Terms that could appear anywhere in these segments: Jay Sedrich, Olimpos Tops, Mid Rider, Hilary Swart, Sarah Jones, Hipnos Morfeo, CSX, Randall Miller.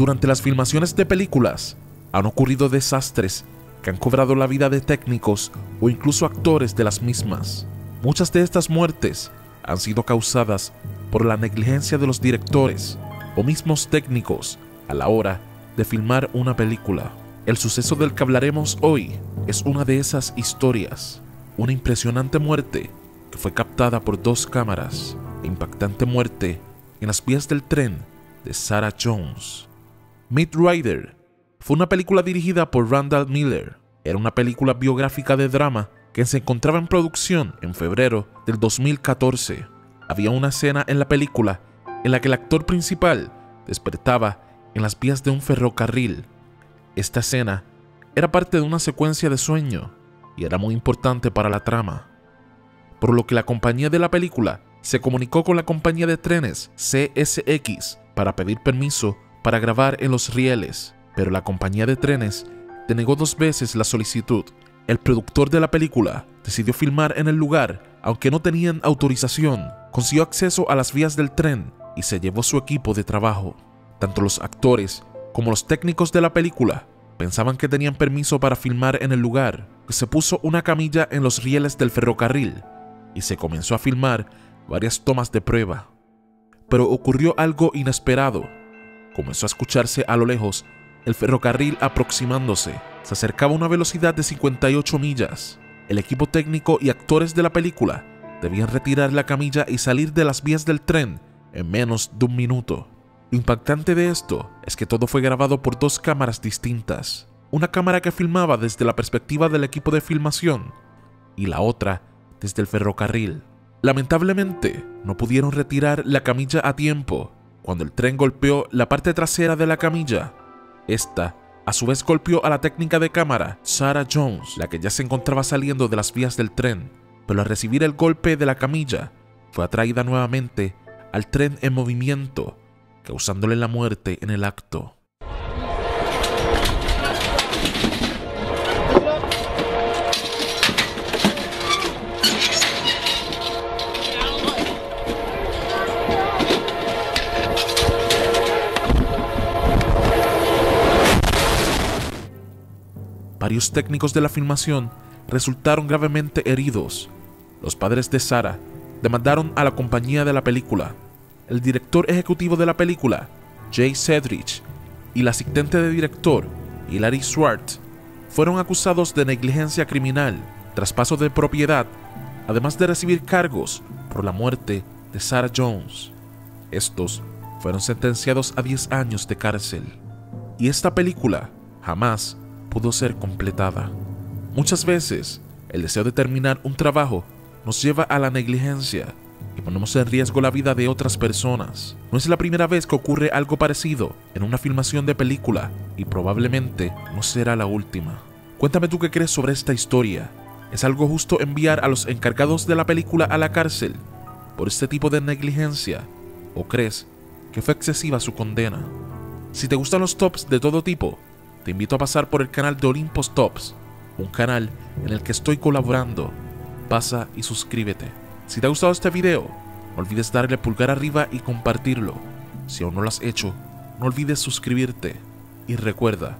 Durante las filmaciones de películas, han ocurrido desastres que han cobrado la vida de técnicos o incluso actores de las mismas. Muchas de estas muertes han sido causadas por la negligencia de los directores o mismos técnicos a la hora de filmar una película. El suceso del que hablaremos hoy es una de esas historias. Una impresionante muerte que fue captada por dos cámaras. E impactante muerte en las vías del tren de Sarah Jones. Mid Rider fue una película dirigida por Randall Miller. Era una película biográfica de drama que se encontraba en producción en febrero del 2014. Había una escena en la película en la que el actor principal despertaba en las vías de un ferrocarril. Esta escena era parte de una secuencia de sueño y era muy importante para la trama, por lo que la compañía de la película se comunicó con la compañía de trenes CSX para pedir permiso para grabar en los rieles, pero la compañía de trenes denegó dos veces la solicitud. El productor de la película decidió filmar en el lugar, aunque no tenían autorización. Consiguió acceso a las vías del tren y se llevó su equipo de trabajo. Tanto los actores como los técnicos de la película pensaban que tenían permiso para filmar en el lugar. Se puso una camilla en los rieles del ferrocarril y se comenzó a filmar varias tomas de prueba. Pero ocurrió algo inesperado. Comenzó a escucharse a lo lejos el ferrocarril aproximándose. Se acercaba a una velocidad de 58 millas. El equipo técnico y actores de la película debían retirar la camilla y salir de las vías del tren en menos de un minuto. Lo impactante de esto es que todo fue grabado por dos cámaras distintas. Una cámara que filmaba desde la perspectiva del equipo de filmación y la otra desde el ferrocarril. Lamentablemente, no pudieron retirar la camilla a tiempo. Cuando el tren golpeó la parte trasera de la camilla, esta a su vez golpeó a la técnica de cámara Sarah Jones, la que ya se encontraba saliendo de las vías del tren, pero al recibir el golpe de la camilla, fue atraída nuevamente al tren en movimiento, causándole la muerte en el acto. Varios técnicos de la filmación resultaron gravemente heridos. Los padres de Sarah demandaron a la compañía de la película. El director ejecutivo de la película, Jay Sedrich, y la asistente de director, Hilary Swart, fueron acusados de negligencia criminal, traspaso de propiedad, además de recibir cargos por la muerte de Sarah Jones. Estos fueron sentenciados a 10 años de cárcel. Y esta película jamás pudo ser completada. Muchas veces, el deseo de terminar un trabajo nos lleva a la negligencia y ponemos en riesgo la vida de otras personas. No es la primera vez que ocurre algo parecido en una filmación de película y probablemente no será la última. Cuéntame tú qué crees sobre esta historia. ¿Es algo justo enviar a los encargados de la película a la cárcel por este tipo de negligencia? ¿O crees que fue excesiva su condena? Si te gustan los tops de todo tipo, te invito a pasar por el canal de Olimpos Tops, un canal en el que estoy colaborando. Pasa y suscríbete. Si te ha gustado este video, no olvides darle pulgar arriba y compartirlo. Si aún no lo has hecho, no olvides suscribirte. Y recuerda,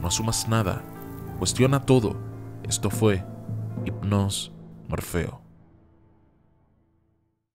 no asumas nada, cuestiona todo. Esto fue Hipnos Morfeo.